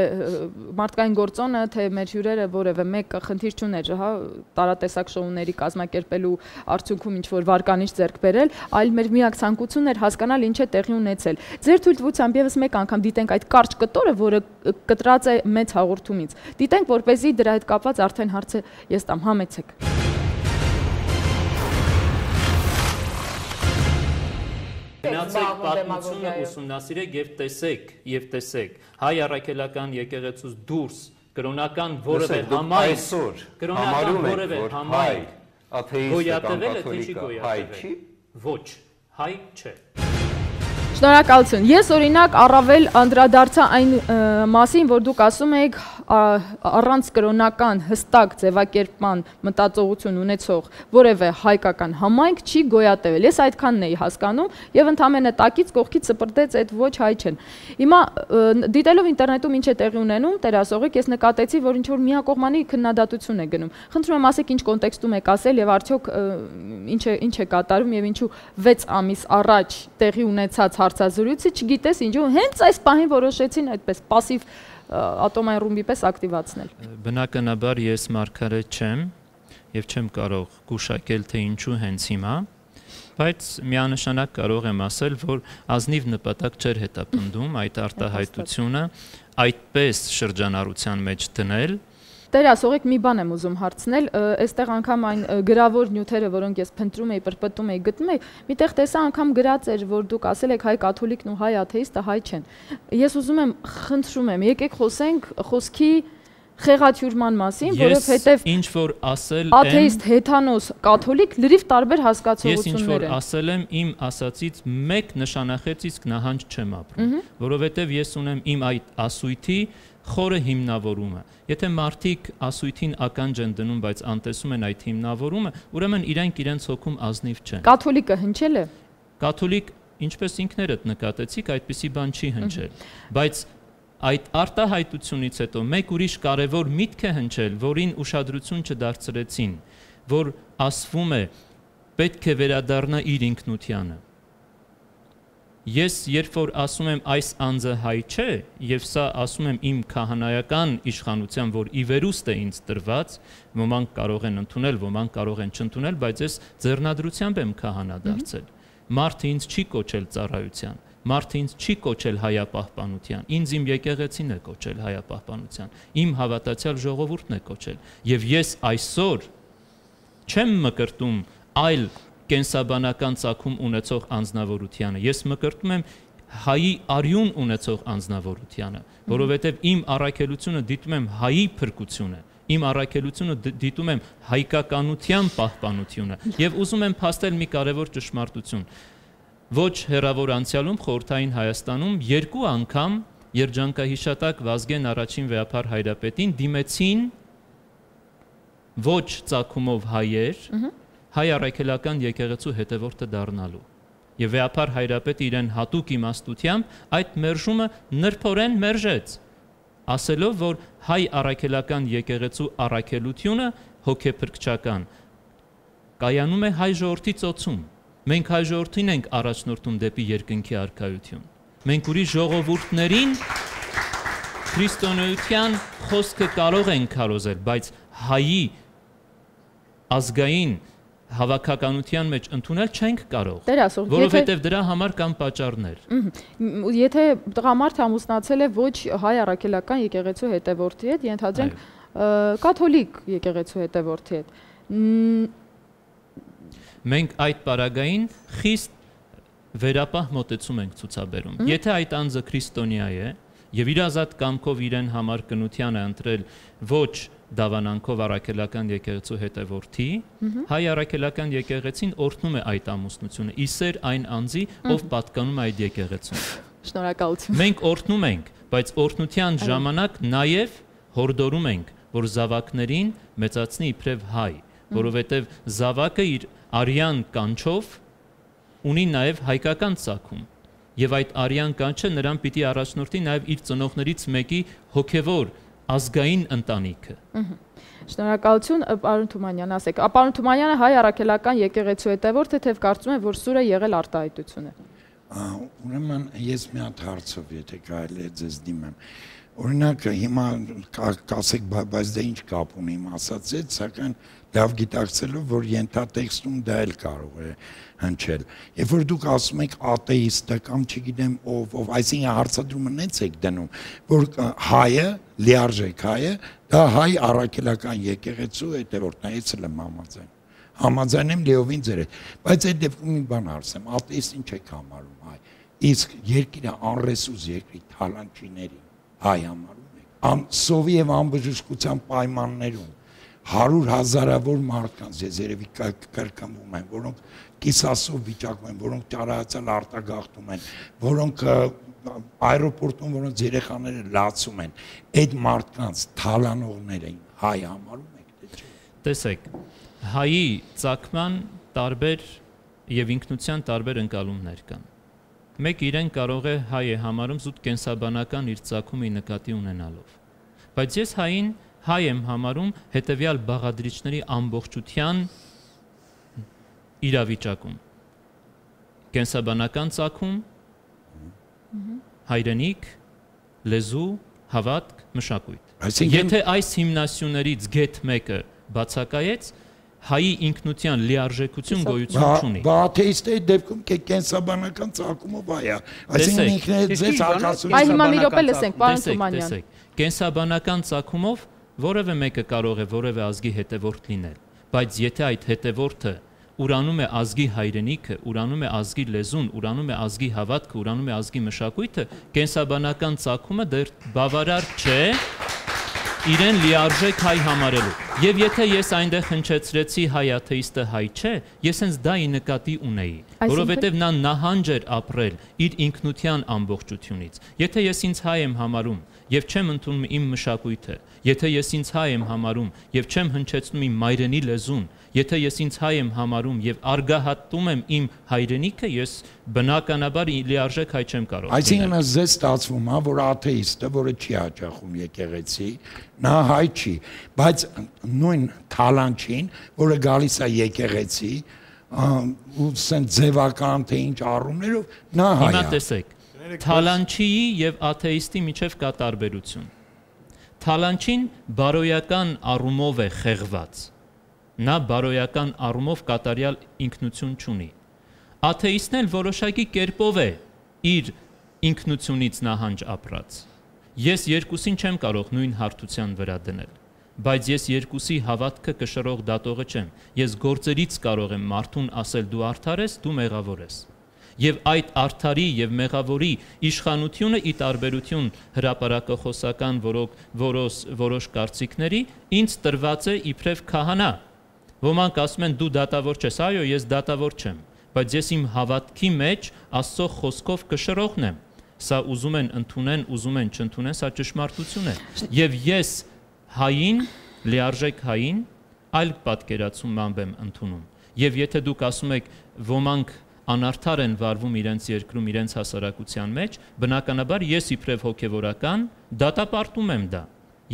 մարդկային գործոնը, թե մեր հյուրերը որևէ մեկ խնդիր չուներ, հա, տարատեսակ շոուների կազմակերպելու արդյունքում ինչ որ վարկանիշ ձեռք բերել, այլ մեր միակ ցանկությունն էր հասկանալ ինչ է տեղի ունեցել։ Ձեր թույլտվությամբ եւս մեկ անգամ դիտենք այդ կարճ կտորը, որը կտրած է մեծ հաղորդումից։ Դիտենք, որպեսզի դրա հետ կապված արդեն հարցը ես տամ, համեցեք։ Գնացեք պատմությունը ուսումնասիրեք եւ տեսեք հայ առաքելական եկեղեցուց դուրս կրոնական որևէ համայնք կրոնական որևէ համայնք գոյատևել է թե չի գոյատևել, ոչ, հայ չէ։ Շնորհակալություն։ Ես օրինակ առավել անդրադարձա այն մասին, որ դուք ասում եք առանց կրոնական հստակ ձևակերպման մտածողություն ունեցող որևէ հայկական համայնք չի գոյատևել։ Ես այդքանն էի հասկանում եւ ընդհանրապես տակից կողքից սպրտեց այդ ոչ հայ չեն։ Հիմա դիտելով ինտերնետում ինչ է տեղի ունենում, Տեր Ասողիկ, ես նկատեցի, որ ինչ որ միակողմանի քննադատություն է գնում։ Խնդրում եմ ասեք ինչ կոնտեքստում եք ասել եւ արդյոք ինչ է կատարվում եւ ինչու 6 ամիս առաջ տեղի ունեցած հարցազրույցը չգիտես ինչու հենց այս պահին որոշեցին այդպես պասիվ ատոմային ռումբի պես ակտիվացնել։ Բնականաբար ես մարգարետ չեմ եւ չեմ կարող գուշակել թե ինչու հենց հիմա, բայց միանշանակ կարող եմ ասել, որ ազնիվ նպատակ չէր հետապնդում այդ արտահայտությունը այդպես շրջանառության մեջ դնել։ Տեր Ասողիկ, մի բան եմ ուզում հարցնել, այստեղ անգամ այն գրավոր նյութերը, որոնք ես փնտրում էի, պրպտում էի, գտնում էի, միտեղ տեսա անգամ գրած էր, որ դուք ասել եք հայ կաթոլիկն ու հայ աթեիստը հայ չեն։ Ես ուզում եմ, խնդրում եմ, եկեք խոսենք խոսքի խեղաթյուրման մասին, որովհետև աթեիստ, հեթանոս, կաթոլիկ լրիվ տարբեր հասկացողություններ են։ Ես ինչ որ ասել եմ, իմ ասացից մեկ նշանախեցիսկ նահանջ չեմ ապրում, որովհետև ես ունեմ իմ այդ ասույթի խորը հիմնավորումը։ Եթե մարդիկ ասույթին ականջ են դնում, բայց անտեսում են այդ հիմնավորումը, ուրեմն իրենք իրենց հոգում ազնիվ չեն։ Կաթոլիկը հնչել է։ Կաթոլիկ, ինչպես ինքներդ նկատեցիք, այդպիսի բան չի հնչել։ Բայց այդ արտահայտությունից հետո մեկ ուրիշ կարևոր միտք է հնչել, որին ուշադրություն չդարձրեցին, որ ասվում է պետք է վերադառնա իր ինքնությանը։ Ես երբ որ ասում եմ այս անձը հայ չէ, եւ սա ասում եմ իմ քահանայական իշխանության, որ ի վերուստ է ինձ տրված, ոմանք կարող են ընդունել, ոմանք կարող են չընդունել, բայց ես ձեռնադրությամբ եմ քահանա դարձել։ Մարդը ինձ չի կոչել ծառայության, մարդը ինձ չի կոչել հայապահպանության, ինձ իմ եկեղեցին է կոչել հայապահպանության, իմ հավատացյալ ժողովուրդն է կոչել, եւ ես այսօր չեմ մկրտում այլ կենսաբանական ծագում ունեցող անձնավորությանը, ես մկրտում եմ հայի արյուն ունեցող անձնավորությանը, որովհետև իմ առաքելությունը դիտում եմ հայի փրկությունը, իմ առաքելությունը դիտում եմ հայկականության պահպանությունը, եւ ուզում եմ փաստել մի կարևոր ճշմարտություն. Ոչ հեռավոր անցյալում խորհրդային Հայաստանում երկու անգամ երջանկահիշատակ Վազգեն առաջին վեհապար հայրապետին դիմեցին ոչ ծագումով հայեր հայ առաքելական եկեղեցու հետևորդը դառնալու։ Եվ վեհապար հայրապետը իրեն հատուկ իմաստությամբ այդ մերժումը նրբորեն մերժեց, ասելով, որ հայ առաքելական եկեղեցու առաքելությունը հոգեփրկչական կայանում է հայ ժողովրդի ծոցում։ Մենք հայ ժողովրդին ենք առաջնորդում դեպի երկնքի արքայություն։ Մենք ուրիշ ժողովուրդներին քրիստոնեության խոսքը կարող են քարոզել, բայց հայի ազգային հավաքականության մեջ ընդունել չենք կարող, որովհետև դրա համար կան պատճառներ։ Եթե տղամարդը ամուսնացել է ոչ հայ առաքելական եկեղեցու հետևորդի հետ, ենթադրենք կաթոլիկ եկեղեցու հետևորդի հետ, մենք այդ պարագային խիստ վերապահ մոտեցում ենք ցուցաբերում։ Եթե այդ անձը քրիստոնյա է եւ իր ազատ կամքով իրեն համար կնության է ընտրել ոչ դավանանքով առաքելական եկեղեցու հետևորդի, հայ առաքելական եկեղեցին օրհնում է այդ ամուսնությունը, իսեր այն անձի, ով պատկանում է այդ եկեղեցուն։ Շնորհակալություն։ Մենք օրհնում ենք, բայց օրհնության ժամանակ նաև հորդորում ենք, որ զավակներին մեծացնի իբրև հայ, որովհետև զավակը իր արյան կանչով ունի նաև հայկական ծագում։ Եվ այդ արյան կանչը նրան պիտի առաջնորդի նաև իր ծնողներից մեկի հոգևոր ազգային ընտանիքը։ Շնորհակալություն, պարոն Թումանյան, ասեք, պարոն Թումանյանը հայ առաքելական եկեղեցու հետևորդ է, թեև կարծում է, որ սուրը եղել արտահայտություն է։ Ուրեմն ես մի հատ հարցով, եթե կարելի է ձեզ դիմեմ, օրինակ հիմա կասեք, բայց դե ինչ կապ ունի իմ ասածից, սակայն լավ գիտակցելով, որ ենթատեքստում դա էլ կարող է հնչել։ Երբ որ դուք ասում եք աթեիստ կամ չգիտեմ ով, այսինքն հարցադրումը նենց եք դնում, որ հայը, լիարժեք հայը, դա հայ առաքելական եկեղեցու հետևորդն է, ես էլ եմ համաձայն։ Համաձայն եմ լիովին ձեր հետ, բայց այդ դեպքում մի բան հարցեմ, աթեիստ ինչ եք համարում հայ, իսկ երկիրը անրեսուզ երկրի թալանչիների հայ համարում եք, սովի և անբժշկության պայմաններում, 100 հազարավոր մարդկանց ես երևի կրկնվում են, որոնք կիսասով վիճակում են, որոնք ճարայացել արտագաղթում են, որոնք այրոպորտում, որոնց երեխաները լացում են, այդ մարդկանց թալանողներ են հայ համարում եք, թե չէ։ Տեսեք, հայի ծագման տարբեր և ինքնության տարբեր ընկալումներ կան։ Մեկ իրեն կարող է հայ է համարում զուտ կենսաբանական իր ծագումի նկատի ունենալով։ Բայց ես հային հայ եմ համարում հետևյալ բաղադրիչների ամբողջության իրավիճակում։ Կենսաբանական ծագում, հայրենիք, լեզու, հավատք, մշակույթ։ Եթե այս հիմնասյուներից գեթ մեկը բացակայեց, հայի ինքնության լիարժեքություն գոյություն չունի։ Բա աթեիստի դեպքում կենսաբանական ծագումով այա, այսինքն ինքները ձեզ հակասում կենսաբանական ծագումով։ Կենսաբանական ծագումով որևէ մեկը կարող է որևէ ազգի հետևորդ լինել, բայց եթե այդ հետևորդը ուրանում է ազգի հայրենիքը, ուրանում է ազգի լեզուն, ուրանում է ազգի հավատքը, ուրանում է ազգի մշակույթը, կենսաբանական ծագումը դեռ բավարար չէ իրեն լիարժեք հայ համարելու։ Եվ եթե ես այնտեղ հնչեցրեցի հայ աթեիստը հայ չէ, ես հենց դա ի նկատի ունեի, որովհետև նա նահանջ էր ապրել իր ինքնության ամբողջությունից։ Եթե ես ինձ հայ եմ համարում և չեմ ընդունում իմ մշակույթը, եթե ես ինձ հայ եմ համարում և չեմ հնչեցնում իմ մայրենի լեզուն, եթե ես ինձ հայ եմ համարում և արգահատում եմ իմ հայրենիքը, ես բնականաբար լիարժեք հայ չեմ կարող։ Այսինքն ձեզ ստացվում է, որ աթեիստը, որը չի հաճախում եկեղեցի, նա հայ չի, բայց նույն թալանչին, որը գալիս է եկեղեցի, ու սենց ձևական թե ինչ առումներով նա հայ է։ Հիմա տեսեք, թալանչիի եւ աթեիստի միջև կա տարբերություն։ Թալանչին բարոյական առումով է խեղված։ Նա բարոյական առումով կատարյալ ինքնություն չունի։ Աթեիստն էլ որոշակի կերպով է իր ինքնությունից նահանջ ապրած։ Ես երկուսին չեմ կարող նույն հարթության վրա դնել։ Բայց ես երկուսի հավատքը կշռող դատողը չեմ։ Ես գործերից կարող եմ մարդուն ասել դու արդար ես, դու մեղավոր ես։ Եվ այդ արդարի եւ մեղավորի իշխանությունը ի տարբերություն հրապարակախոսական որոշ կարծիքների ինձ տրված է իբրև քահանա։ Ոմանք ասում են դու դատավոր ես, այո, ես դատավոր չեմ, բայց ես իմ հավատքի մեջ Աստծո խոսքով կշռողն եմ։ Սա ուզում են ընդունեն, ուզում են չընդունեն, սա ճշմարտություն է։ Եվ ես հային, լիարժեք հային, այլ պատկերացում ամբեմ ընդունում։ Եվ եթե դուք ասում եք, ոմանք անարդար են վարվում իրենց երկրում, իրենց հասարակության մեջ, բնականաբար ես իբրև հոգևորական դատապարտում եմ դա։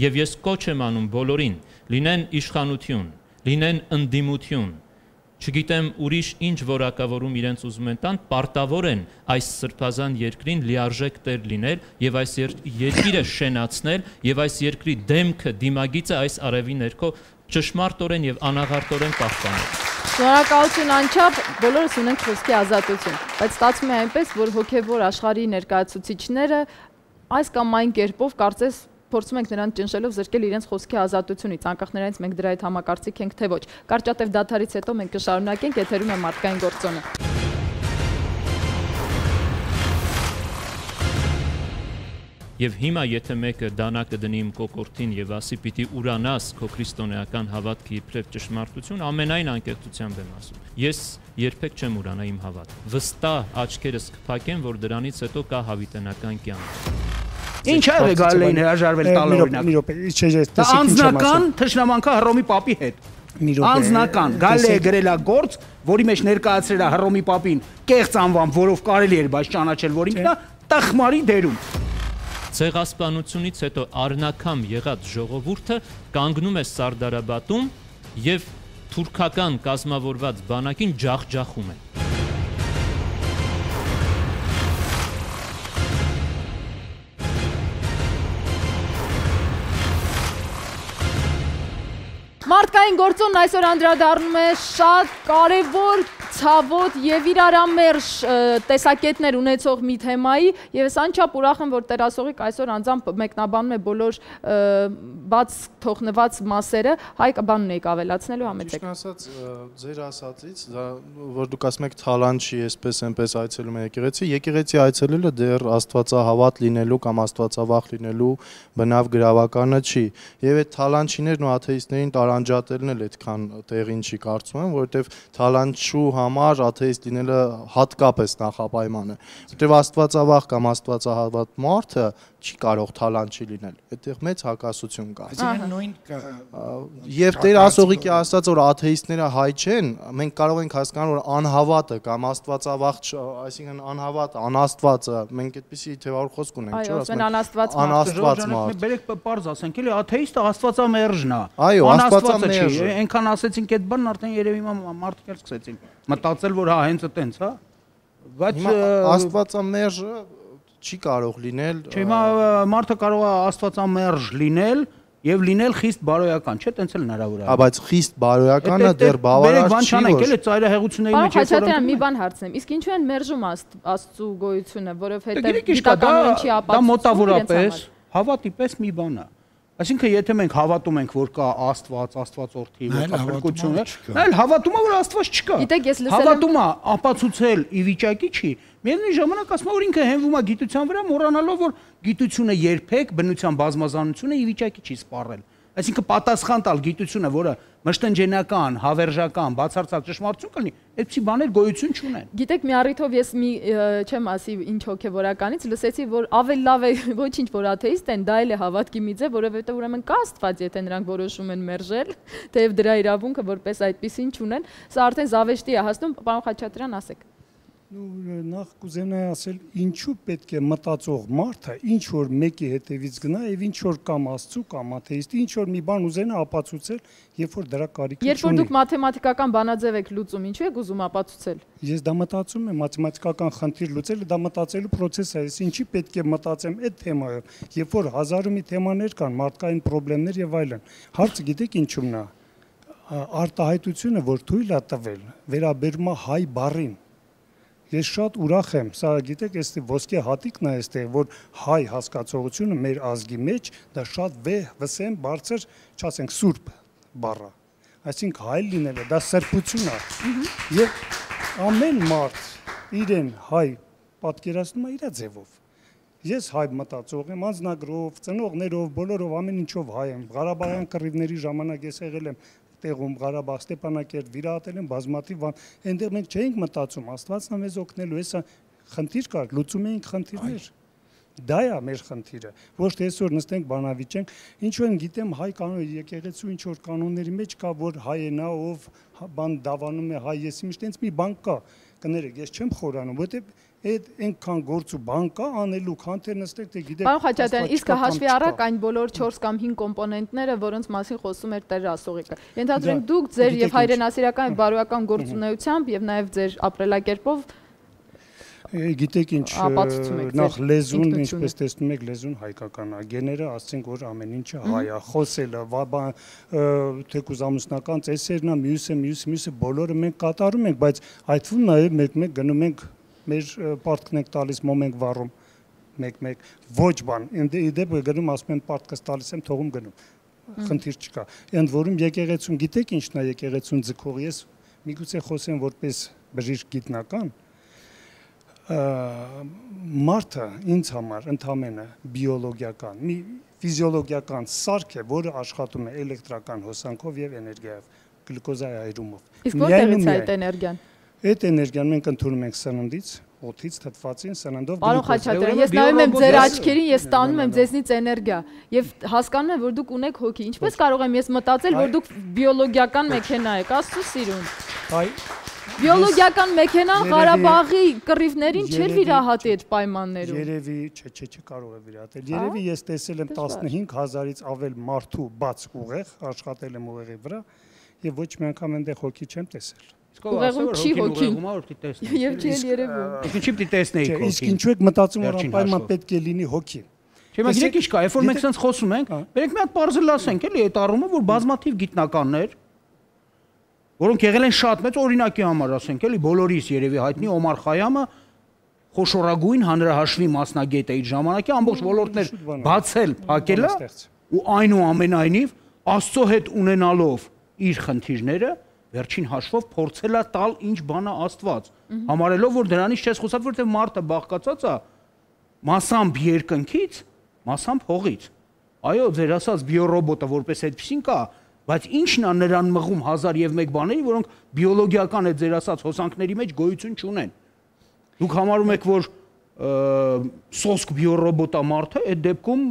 Եվ ես կոչ եմ անում բոլորին, լինեն իշխանություն, լինեն ընդդիմություն, չգիտեմ ուրիշ ինչ որակավորում իրենց ուզում են տան, պարտավոր են այս սրբազան երկրին լիարժեք տեր լինել եւ այս երկիրը շենացնել եւ այս երկրի դեմքը, դիմագիծը այս արևի ներքո ճշմարտորեն եւ անաղարտորեն պահպանել։ Շնորհակալություն անչափ, բոլորս ունենք խոսքի ազատություն, բայց ստացվում է այնպես, որ հոգեվոր աշխարհի ներկայացուցիչները այս կամ այն կերպով կարծես փորձում ենք նրան ճնշելով զրկել իրենց խոսքի ազատությունից, անկախ նրանից մենք դրա հետ համակարծիք ենք թե ոչ։ Կարճատև դադարից հետո մենք կշարունակենք, եթերում է Մարդկային գործոնը։ Եվ հիմա եթե մեկը դանակը դնի իմ կոկորդին եւ ասի պիտի ուրանաս քո քրիստոնեական հավատքի իբրև ճշմարտություն, ամենայն անկեղծությամբ եմ ասում, ես երբեք չեմ ուրանա իմ հավատքը, վստահ աչքերս կփակեմ, որ դրանից հետո կա հավիտենական կյանք։ Ինչ է Գալիլեին հրաժարվել տալ օրինակ։ Անձնական թշնամանքա Հռոմի Պապի հետ։ Անձնական Գալիլեը գրել է գործ, որի մեջ ներկայացրել է Հռոմի Պապին կեղծ անվան, որով կարելի էր բայց ճանաչել, որ ինքն է տխմարի դերում։ Ցեղասպանությունից հետո առնակամ եղած ժողովուրդը կանգնում է Սարդարաբատում եւ թուրքական կազմավորված բանակին ջախջախում է։ Մարդկային գործոնն այսօր անդրադառնում է շատ կարևոր, ցավոտ եւ իրար ամերժ տեսակետներ ունեցող մի թեմայի եւ ես անչափ ուրախ եմ, որ Տերասողիկ այսօր անձամբ մեկնաբանում է բոլոր բաց թողնված մասերը։ Հայկ, բան ունեիք ավելացնելու համեծեք։ Ճիշտ ասած, ձեր ասածից, որ դուք ասում եք թալանչի էսպես այնպես այցելում է եկեղեցի, եկեղեցի այցելելը դեռ աստվածահավատ լինելու կամ աստվածավախ լինելու բնավ գրավականը չի։ Եվ այդ թալանչիներն ու աթեիստներին տարանջատելն էլ այդքան տեղին չի կարծում եմ, որովհետև թալանչու համար աթեիստ լինելը հատկապես նախապայման է, որտեղ աստվածավախ կամ աստվածահավատ մարդը չի կարող թալանչի լինել, այդտեղ մեծ հակասություն կա։ Եվ Տերասողիկի ասած, որ աթեիստները հայ չեն, մենք կարող ենք հասկանալ, որ անհավատը կամ աստվածավախ, այսինքն անհավատը, անաստվածը, մենք այդպիսի թեւառ խոսք ունենք, Ենքան ասեցինք այդ բանն արդեն երևի մարդիկ էլ սկսեցին մտածել, որ հա հենց այդպես, հա, բայց աստվածամերժը չի կարող լինել։ Չէ, հիմա մարդը կարող է աստվածամերժ լինել եւ լինել խիստ բարոյական, չէ՞, այդպես էլ հնարավոր է։ Հա, բայց խիստ բարոյականը դեռ բավարար չի։ Մենք էլ ծայրահեղությունների մեջ ենք։ Բայց Խաչատրյան, մի բան հարցնեմ, իսկ ինչու են մերժում Աստծու գոյությունը, որովհետեւ դիտականն չի ապացուցում։ Դա մոտավորապես հավատի պես մի բան է։ Այսինքն, եթե մենք հավատում ենք, որ կա Աստված, Աստվածորդի, որ կա փրկությունը, այլ հավատում է, որ Աստված չկա։ Հավատում է, ապացուցել ի վիճակի չի։ Միևնույն ժամանակ ասում է, որ ինքը հենվում է գիտության վրա, մոռանալով, որ գիտությունը երբեք բնության բազմազանությունը ի վիճակի չի սպառել։ Այսինքն, պատասխան տալ գիտությունը, որը մշտնջենական, հավերժական, բացարձակ ճշմարտություն կլինի, այդպիսի բաներ գոյություն չունեն։ Գիտեք, մի առիթով ես մի չեմ ասի ինչ հոգևորականից, լսեցի, որ ավելի լավ է ոչինչ որ աթեիստ են, դա էլ է հավատքի մի ձև, որովհետև ուրեմն կա Աստված, եթե նրանք որոշում են մերժել, թեև դրա իրավունքը որպես այդպիսին չունեն, սա արդեն զավեշտի է հասնում։ Պարոն Խաչատրյան, ասեք։ Նախ կուզենայի ասել ինչու պետք է մտածող մարդը ինչ որ մեկի հետևից գնա եւ ինչ որ կամ աստծու կամ աթեիստի ինչ որ մի բան ուզենա ապացուցել, երբ որ դրա կարիքը չունի։ Երբ որ դուք մաթեմատիկական բանաձև եք լուծում, ինչու եք ուզում ապացուցել։ Ես դա մտածում եմ, մաթեմատիկական խնդիր լուծելը դա մտածելու process է, ես ինչի պետք է մտածեմ այդ թեմայով, երբ որ հազար ու մի թեմաներ կան, մարդկային խնդիրներ եւ այլն։ Հարցը գիտեք ինչումն է։ Արտահայտությունը, որ թույլ է տվել վերաբերում է հայ բառին։ Ես շատ ուրախ եմ, սա գիտեք, էստի ոսկե հատիկն է էստի, որ հայ հասկացողությունը մեր ազգի մեջ, դա շատ վսեմ բարձր, չասենք սուրբ բառը, այսինք հայ լինելը, դա սրբություն է, եւ ամեն մարդ իրեն հայ պատկերացնում է իր ձևով։ Ես հայ մտածող եմ, անձնագրով, ծնողներով, բոլորով ամեն ինչով հայ եմ, Ղարաբաղյան կռիվների ժամանակ ես եղել եմ տեղում Ղարաբաղ, Ստեփանակերտ, վիրահատել են բազմաթիվ բան, այնտեղ մենք չէինք մտածում, Աստվածն է մեզ օգնելու, հեսա խնդիր կար, լուծում էինք խնդիրներ։ Դա է մեր խնդիրը, ոչ թե այսօր նստենք բանավիճենք, ինչու են գիտեմ հայ կանոն եկեղեցու ինչ որ կանոնների մեջ կա, որ հայ է նա, ով բան դավանում է հայ եսի միշտ, այնց մի բան կա, կներեք, ես չեմ խորանում, որովհետև այդ այնքան գործ ու բան կա անելու, քան թե նստեք թե գիտեք։ Պարոն Խաչատրյան, իսկ հաշվի առեք այն բոլոր 4 կամ 5 կոմպոնենտները, որոնց մասին խոսում էր Տեր Ասողիկը։ Ենթադրենք դուք ձեր եւ հայրենասիրական եւ բարոյական գործունեությամբ եւ նաեւ ձեր ապրելակերպով Գիտեք ինչ, նախ լեզուն, ինչպես տեսնում եք, լեզուն հայկական է, գեները ասենք, որ ամեն ինչը հայ է, խոսելը, թեկուզ ամուսնական ծեսերն է, մյուսը, բոլորը մենք կատարում ենք, բայց այդվում նաև մեկ-մեկ գնում ենք, մեր պարտքն ենք տալիս, մոմ ենք վառում, մեկ-մեկ, ոչ բան, իդեպ գնում ասում եմ պարտքս տալիս եմ, թողում գնում, խնդիր չկա։ Ընդ որում եկեղեցուն, գիտեք ինչն է եկեղեցուն ձգող, ես միգուցե խոսեմ որպես բժիշկ գիտնական Marta, ինձ համար, ընդամենը բիոլոգիական, մի ֆիզիոլոգիական սարք է, որը աշխատում է էլեկտրական հոսանքով եւ էներգիայով, գլյուկոզայի այրումով։ Իսկ որտեղից է այդ էներգիան։ Այդ էներգիան մենք ընդունում ենք սննդից, օդից, թթվածին, սննդով։ Պարոն Խաչատրյան, ես նայում եմ ձեր աչքերին, ես ստանում եմ ձեզնից էներգիա եւ հասկանում եմ, որ դուք ունեք հոգի։ Ինչպես կարող եմ ես մտածել, որ դուք բիոլոգիական մեքենա եք, Աստծո սիրուն։ Այ Բիոլոգիական մեքենան Ղարաբաղի կռիվներին չէր վիրահատի այդ պայմաններում։ Երևի չէ կարող է վիրահատել։ Երևի ես տեսել եմ 15,000-ից ավել մարդու բաց ուղեղ, աշխատել եմ ուղեղի վրա եւ ոչ մի անգամ այնտեղ հոգի չեմ տեսել։ Ուղեղում չի հոգին։ Եվ չի էլ երևում։ Ինչի՞ պիտի տեսնեիք հոգին։ Իսկ ինչու եք մտածում, որ անպայման պետք է լինի հոգին։ Չէ, մենք իրենք ինչ կա, երբ որ մենք սենց խոսում ենք, մենք մի հատ բարձր ասենք, էլի այդ առումը, որ բազմաթիվ գիտնականներ որոնք եղել են շատ մեծ օրինակի համար, ասենք էլի բոլորիս երևի հայտնի Օմար Խայամը խոշորագույն հանրահաշվի մասնագետ է այդ ժամանակի, ամբողջ ոլորտներ բացել, փակել է ու այնուամենայնիվ Աստծո հետ ունենալով իր խնդիրները վերջին հաշվով փորձել է տալ ինչ բան է Աստված, համարելով որ դրանից չես խոսած, որտեղ մարդը բաղկացած է մասամբ երկնքից, մասամբ հողից։ Այո, ձեր ասած բիորոբոտը որպես այդպեսին կա, Բայց ինչն է նրան մղում 1001 բաների, որոնք բիոլոգիական է ձեր ասած հոսանքների մեջ գոյություն չունեն։ Դուք համարում եք, որ սոսկ բիորոբոտա մարդը, այդ դեպքում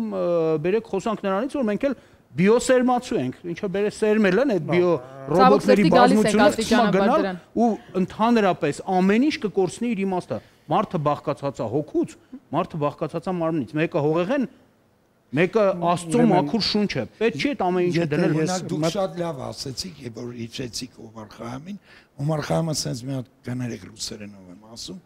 բերեք հոսանք նրանից, որ մենք էլ բիոսերմացու ենք, ինչը բերես սերմել են այդ բիորոբոտների բազմությունը գնալ ու ընդհանրապես ամեն ինչ կկորցնի իր իմաստը։ Մարդը բաղկացած է հոգուց, մարդը բաղկացած է մարմնից, մեկը հողեղեն Մեկը աստծո մաքուր շունչ է, պետք չի այդ ամեն ինչը դնել։ Դուք շատ լավ ասեցիք, երբ որ իջեցիք Օմար Խայամին, Օմար Խայամը սենց մի հատ կներեք ռուսերենով եմ ասում,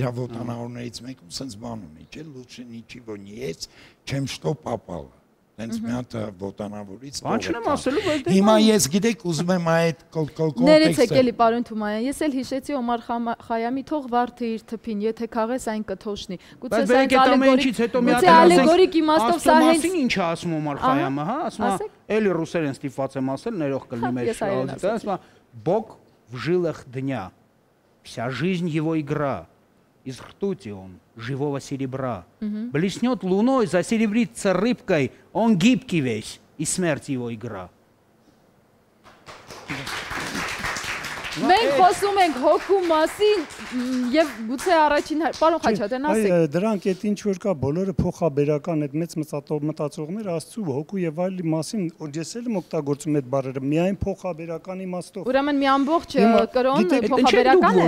իր ոտնավորներից մեկը սենց բան ունի, չէ՞, լուչի նիչիվո նիեց, չեմ շտո պապալը, սենց մի հատ ոտնավորից կողետ։ Հիմա ես գիտեք ուզում եմ այդ կոլկոտեքստը։ Ներեցեք էլի պարոն Թումանյան, ես էլ հիշեցի Օմար Խայամի թող վարդը իր թփին, եթե քաղես այն կթոշնի։ Բայց բերեք այդ ամենից հետո մի հատ ալեգորիկ իմաստով սա հենց ինչ է ասում Օմար Խայամը, հա, ասում է էլի ռուսերեն ստիփաց եմ ասել, ներող կլինի մեր շարժը, ասում է Бог в жилах дня. Вся жизнь его игра. Из ртути он, живого серебра. Блеснет луной, засеребрится рыбкой, он гибкий весь, и смерть его игра. Մենք խոսում ենք հոգու մասին եւ գուցե առաջին պարոն Խաչատրյան ասեք։ Այո, դրանք այդ ինչ որ կա բոլորը փոխաբերական այդ մեծ մտածողներ Աստծու հոգու եւ այլի մասին ես էլ եմ օգտագործում այդ բառերը միայն փոխաբերական իմաստով։ Ուրեմն մի ամբողջ կրոն փոխաբերական է։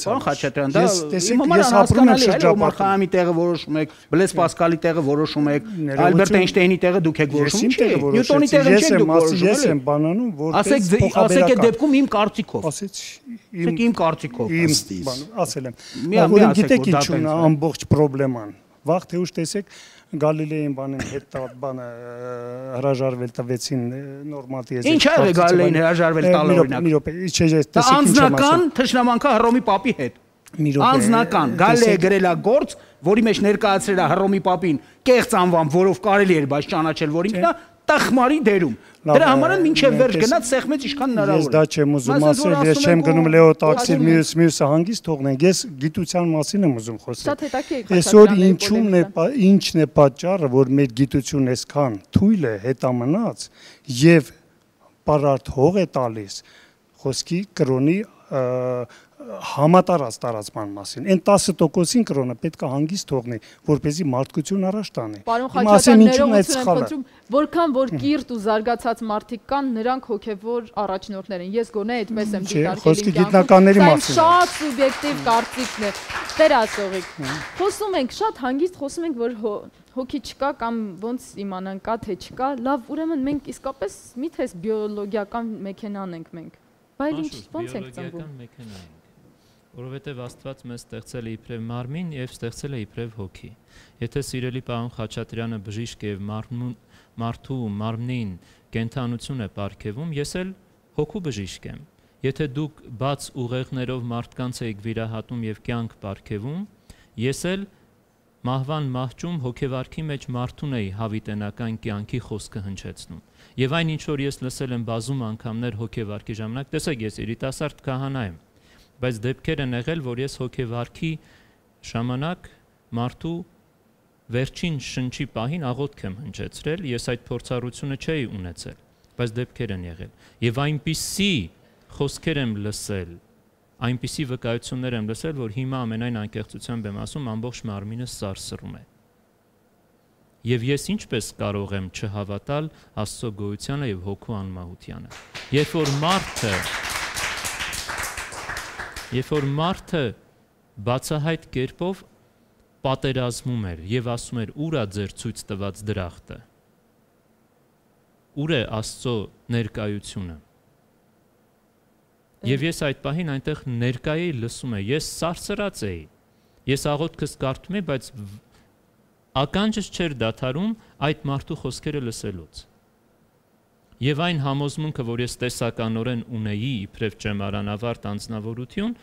Պարոն Խաչատրյան, դա ես ապրում եմ շրջապատում։ Օմար Խայամի տեղը որոշում եք, Բլես Պասկալի տեղը որոշում եք, Ալբերտ Էյնշտեյնի տեղը դուք եք որոշում։ Նյուտոնի տեղը չեք դուք որոշում։ Ես եմ բանանում որպես փոխաբերական։ Ասեք այդ դեպքում իմ կարծիքով։ Իմ կարծիքով ասել եմ գիտեք ինչու ամբողջ պրոբլեման վաղ թե ուշ տեսեք Գալիլեին բանին հետ բանը հրաժարվել տվեցին նորմատիվ ինչ է Գալիլեին հրաժարվել տալու օրինակ անձնական թշնամանքա Հռոմի Պապի հետ անձնական Գալիլեը գրելա գործ որի մեջ ներկայացրելա Հռոմի Պապին կեղծ անվան որով կարելի էր բայց ճանաչել որ ինքն է տախմարի դերում Դրա համար մինչև վերջ գնաց սեղմեց ինչքան հնարավոր։ Ես դա չեմ ուզում ասել, ես չեմ գնում Լեո տաքսին մյուսը հանգիստ թողնենք։ Ես գիտության մասին եմ ուզում խոսել։ Այսօր ինչն է պատճառը, որ մեր գիտությունը այսքան թույլ է, հետամնաց եւ պարարտ հող է տալիս խոսքի կրոնի համատարած տարածման մասին։ Այն 10%-ին կրոնը պետք է հանգիստ թողնի, որպեսզի մարդկություն առաջ տանի։ Իմ ասեմ ինչու՞ն է սխալը։ Որքան որ կիրթ ու զարգացած մարդիկ կան, նրանք հոգևոր առաջնորդներ են։ Ես գոնե այդպես եմ դիտարկել։ Չէ, խոսքի գիտնականների մասին։ Դա շատ սուբյեկտիվ կարծիքն է։ Տեր ասողիկ։ Խոսում ենք շատ հանգիստ, խոսում ենք որ հոգի չկա կամ ոնց իմանան կա թե չկա։ Լավ, ուրեմն մենք իսկապես միթե բիոլոգիական մեքենան ենք մենք։ Բայց ինչ ոնց ենք ծնվում։ Որովհետև Աստված մեզ ստեղծել է իբրև մարմին եւ ստեղծել է իբրև հոգի։ Եթե սիրելի պարոն Խաչատրյանը բժիշկ է մարդու մարմնին կենթանություն է պարգևում, ես էլ հոգու բժիշկ եմ։ Եթե դուք բաց ուղեղներով մարդկանց եք վիրահատում եւ կյանք պարգևում, ես էլ մահվան մահճում հոգեվարքի մեջ մարդուն էի հավիտենական կյանքի խոսքը հնչեցնում։ Եվ այն ինչ որ ես լսել եմ բազում անգամներ հոգեվարքի ժամանակ, տեսեք ես երիտասարդ քահանա եմ։ Բայց դեպքեր են եղել, որ ես հոգեվարքի ժամանակ մարդու վերջին շնչի պահին աղոթք եմ հնչեցրել, ես այդ փորձառությունը չէի ունեցել, բայց դեպքեր են եղել։ Եվ այնպիսի խոսքեր եմ լսել, այնպիսի վկայություններ եմ լսել, որ հիմա ամենայն անկեղծությամբ եմ ասում, ամբողջ մարմինս սարսռում է։ Եվ ես ինչպես կարող եմ չհավատալ Աստծո գոյությանը եւ հոգու անմահությանը։ Երբ որ մարդը բացահայտ կերպով պատերազմում էր եւ ասում էր ուր է ձեր ցույց տված դրախտը։ Ուր է Աստծո ներկայությունը։ Եվ ես այդ պահին այնտեղ ներկայ էի լսում եմ, ես սարսռած էի։ Ես աղոթքս կարդում էի, բայց ականջս չէր դադարում այդ մարդու խոսքերը լսելուց։ Եվ այն համոզմունքը, որ ես տեսականորեն ունեի իբրև ճեմարանավարտ անձնավորություն,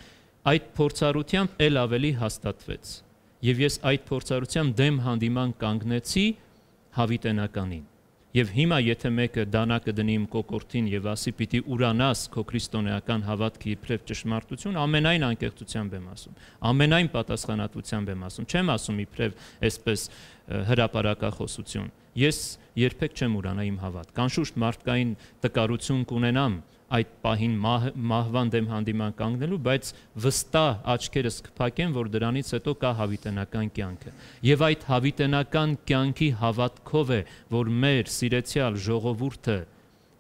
այդ փորձառությամբ ել ավելի հաստատվեց։ Եվ ես այդ փորձառությամբ դեմ հանդիման կանգնեցի հավիտենականին։ Եվ հիմա, եթե մեկը դանակը դնի իմ կոկորդին եւ ասի պիտի ուրանաս քո քրիստոնեական հավատքի իբրև ճշմարտություն, ամենայն անկեղծությամբ եմ ասում, ամենայն պատասխանատվությամբ եմ ասում, չեմ ասում իբրև այսպես հրապարակախոսություն։ Ես երբեք չեմ ուրանա իմ հավատ։ Կանշուշտ մարդկային տկարություն կունենամ այդ պահին մահվան դեմ հանդիման կանգնելու, բայց վստահ աչքերս կփակեմ, որ դրանից հետո կա հավիտենական կյանքը։ Եվ այդ հավիտենական կյանքի հավատքով է, որ մեր սիրեցյալ ժողովուրդը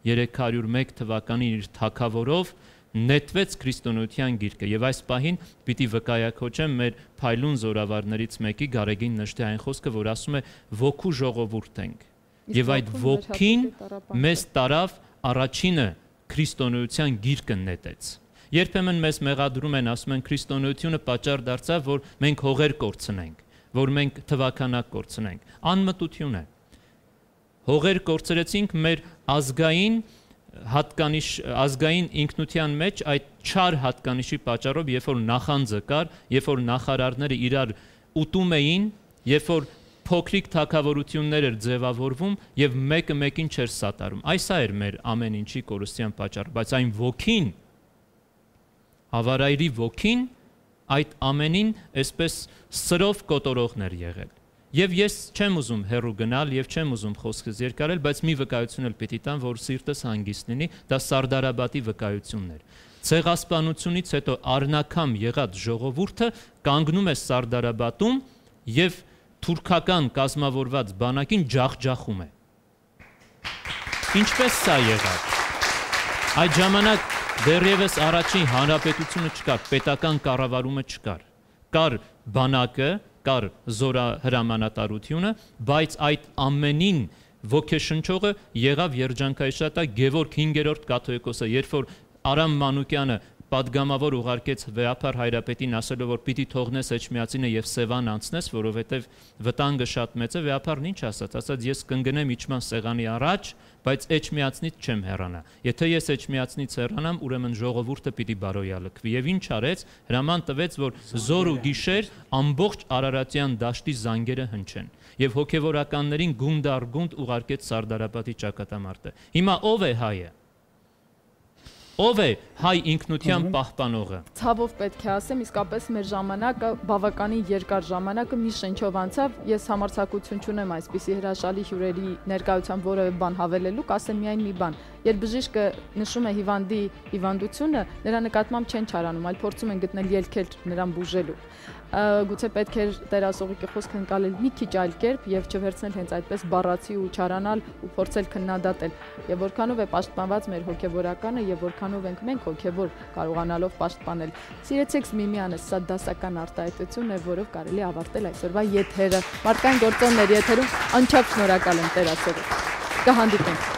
301 թվականին իր թագավորով նետվեց քրիստոնեության գիրկը եւ այս պահին պիտի վկայակոչեմ մեր փայլուն զորավարներից մեկի Գարեգին Նշտի այն խոսքը, որ ասում է ոգու ժողովուրդ ենք եւ այդ ոգին մեզ տարավ առաջինը քրիստոնեության գիրկը նետեց։ Երբեմն մեզ մեղադրում են, ասում են քրիստոնեությունը պատճառ դարձավ, որ մենք հողեր կորցնենք, որ մենք թվականակ կորցնենք։ Անմտություն է։ Հողեր կորցրեցինք մեր ազգային ազգային ինքնության մեջ այդ չար հատկանիշի պատճառով, երբ որ նախանձը կար, երբ որ նախարարները իրար ուտում էին, երբ որ փոքրիկ թագավորություններ էր ձևավորվում եւ մեկը մեկին չէր սատարում։ Այս է մեր ամեն ինչի կորուստյան պատճառը, բայց այն ոգին, ավարայրի ոգին այդ ամենին այսպես սրով կոտորողներ եղել։ Եվ ես չեմ ուզում հեռու գնալ եւ չեմ ուզում խոսքս երկարել, բայց մի վկայություն էլ պիտի տամ, որ սիրտս հանգիստ լինի, դա Սարդարաբատի վկայությունն էր։ Ցեղասպանությունից հետո առնակամ եղած ժողովուրդը կանգնում է Սարդարաբադում եւ թուրքական կազմավորված բանակին ջախջախում է։ Ինչպես սա եղավ։ Այդ ժամանակ դեռևս առաջին հանրապետությունը չկար, պետական կառավարումը չկար։ Կար բանակը, կար զորահրամանատարությունը, բայց այդ ամենին ոգեշնչողը եղավ երջանկայշատակ Գևորգ 5-րդ կաթողիկոսը, երբ որ Արամ Մանուկյանը պատգամավոր ուղարկեց Վեապար հայրապետին ասելով, որ պիտի թողնես Էջմիածինը եւ Սևան անցնես, որովհետեւ վտանգը շատ մեծ է, Վեապարն ինչ ասաց, ասաց ես կընկնեմ իջման սեղանի առաջ, բայց Էջմիածնից չեմ հեռանա։ Եթե ես Էջմիածնից հեռանամ, ուրեմն ժողովուրդը պիտի բարոյալքվի։ Եվ ինչ արեց, հրաման տվեց, որ զոր ու գիշեր ամբողջ Արարատյան դաշտի զանգերը հնչեն։ Եվ հոգևորականներին գունդ առ գունդ ուղարկեց Սարդարապատի ճակատամարտը։ Հիմա ով է հայը։ Ով է հայ ինքնության պահպանողը։ Ցավով պետք է ասեմ, իսկապես մեր ժամանակը բավականին երկար ժամանակը մի շնչով անցավ, ես համարձակություն չունեմ այսպիսի հրաշալի հյուրերի ներկայությամբ որևէ բան հավելելու, կասեմ միայն մի բան, երբ բժիշկը նշում է հիվանդի հիվանդությունը, նրա նկատմամբ չեն չարանում, այլ փորձում են գտնել ելքեր նրան բուժելու։ Գուցե պետք էր Տեր-Ասողիկի խոսքը ընկալել մի քիչ այլ կերպ եւ չվերցնել հենց այդպես բառացի ու չարանալ ու փորձել քննադատել։ Եվ որքանով է պաշտպանված մեր հոգեվորականը եւ որքանով ենք մենք հոգեվոր կարողանալով պաշտպանել։ Սիրեցեք միմյանս, սա դասական արտահայտություն է, որով կարելի ավարտել այսօրվա եթերը։ Մարդկային գործոններ եթերում անչափ շնորհակալ եմ Տեր-Ասողին։ Կհանդիպենք։